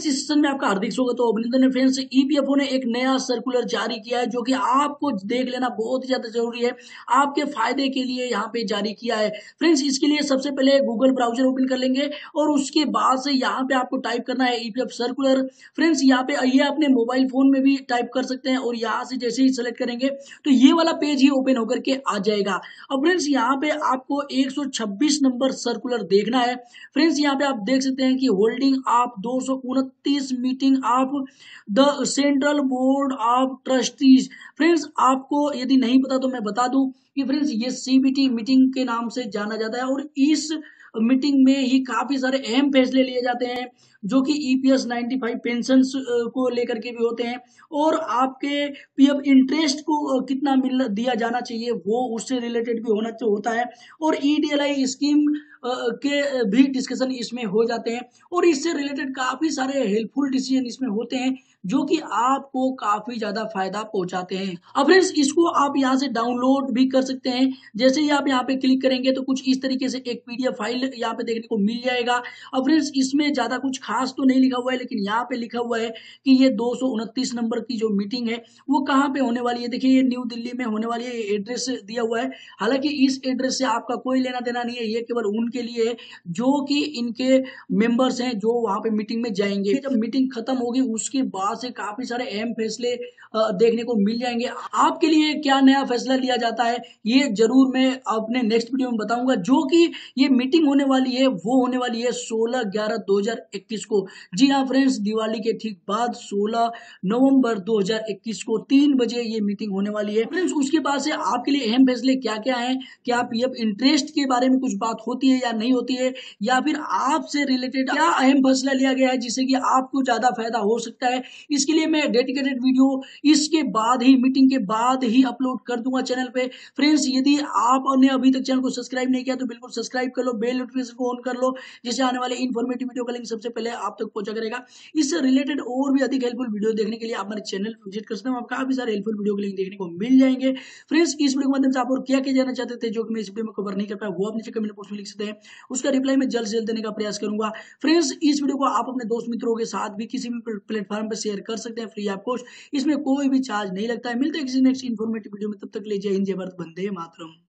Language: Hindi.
सिस्टम में आपका हार्दिक स्वागत हो अभिनंदन है फ्रेंड्स। ईपीएफओ ने एक नया सर्कुलर जारी किया है जो कि आपको देख लेना बहुत ज्यादा जरूरी है, आपके फायदे के लिए यहाँ पे जारी किया है फ्रेंड्स। इसके लिए सबसे पहले गूगल ब्राउजर ओपन कर लेंगे और उसके बाद से यहाँ पे आपको टाइप करना है ईपीएफ सर्कुलर फ्रेंड्स। यहाँ पे ये अपने मोबाइल फोन में भी टाइप कर सकते हैं और यहाँ से जैसे ही सिलेक्ट करेंगे तो ये वाला पेज ही ओपन होकर के आ जाएगा। अब फ्रेंड्स यहाँ पे आपको 126 नंबर सर्कुलर देखना है फ्रेंड्स। यहाँ पे आप देख सकते हैं कि होल्डिंग आप 229 meeting of the central board of trustees. Friends आपको यदि नहीं पता तो मैं बता दूं कि फ्रेंड्स ये सीबीटी मीटिंग के नाम से जाना जाता है और इस मीटिंग में ही काफी सारे अहम फैसले लिए जाते हैं जो कि ईपीएस 95 पेंशन को लेकर के भी होते हैं और आपके पीएफ इंटरेस्ट को कितना मिल दिया जाना चाहिए वो उससे रिलेटेड भी होता है और ईडीएलआई स्कीम के भी डिस्कशन इसमें हो जाते हैं और इससे रिलेटेड काफी सारे हेल्पफुल डिसीजन इसमें होते हैं जो कि आपको काफी ज्यादा फायदा पहुंचाते हैं। अब फ्रेंड्स इसको आप यहाँ से डाउनलोड भी कर सकते हैं। जैसे ही आप यहाँ पे क्लिक करेंगे तो कुछ इस तरीके से एक पीडीएफ फाइल यहाँ पे देखने को मिल जाएगा। अब फ्रेंड्स इसमें ज्यादा कुछ खास तो नहीं लिखा हुआ है, लेकिन यहाँ पे लिखा हुआ है कि ये 229 नंबर की जो मीटिंग है वो कहाँ पे होने वाली है। देखिए ये न्यू दिल्ली में होने वाली है, ये एड्रेस दिया हुआ है। हालांकि इस एड्रेस से आपका कोई लेना देना नहीं है, ये केवल उनके लिए है जो कि इनके मेंबर्स हैं जो वहां पे मीटिंग में जाएंगे। जब मीटिंग खत्म होगी उसके बाद से काफी सारे अहम फैसले देखने को मिल जाएंगे। आपके लिए क्या नया फैसला लिया जाता है ये जरूर मैं अपने नेक्स्ट वीडियो में बताऊंगा। जो कि ये मीटिंग होने वाली है वो होने वाली है 16/11/2021 को। जी हाँ फ्रेंड्स, दिवाली के ठीक बाद 16 नवंबर 2021 को 3 बजे ये मीटिंग होने वाली है फ्रेंड्स। उसके बाद से आपके लिए अहम फैसले क्या क्या हैं, क्या पीएफ इंटरेस्ट के बारे में कुछ बात होती है या नहीं होती है, या फिर आपसे रिलेटेड क्या अहम फैसला लिया गया है जिससे कि आपको ज्यादा फायदा हो सकता है, इसके लिए मैं डेडिकेटेड वीडियो इसके बाद ही मीटिंग के बाद ही अपलोड कर दूंगा चैनल पे फ्रेंड्स। यदि आपने अभी तक चैनल को सब्सक्राइब नहीं किया तो बिल्कुल सब्सक्राइब कर लो, बेल नोटिफिकेशन को ऑन कर लो जिससे आने वाले इन्फॉर्मेटिव वीडियो का लिंक सबसे पहले आप तक पहुंचा करेगा। इससे रिलेटेड और भी अधिक हेल्पफुल वीडियो देखने के लिए आप हमारे चैनल पर विजिट कर सकते हैं, आपको काफी सारे हेल्पफुल वीडियो के लिंक देखने को मिल जाएंगे फ्रेंड्स। इस वीडियो के माध्यम से आप और क्या किया जाना चाहते थे जो कि मैं इस वीडियो में कवर नहीं कर पाया वो आप नीचे कमेंट बॉक्स में लिख सकते हैं, उसका रिप्लाई मैं जल्द से जल्द देने का प्रयास करूंगा फ्रेंड्स। इस वीडियो को आप अपने दोस्त मित्रों के साथ भी किसी भी प्लेटफॉर्म पर शेयर कर सकते हैं फ्री ऑफ कॉस्ट, इसमें कोई भी चार्ज नहीं लगता है। मिलते हैं किसी नेक्स्ट इन्फॉर्मेटिव वीडियो में, तब तक ले जय हिंद, जय भारत, वंदे मातरम।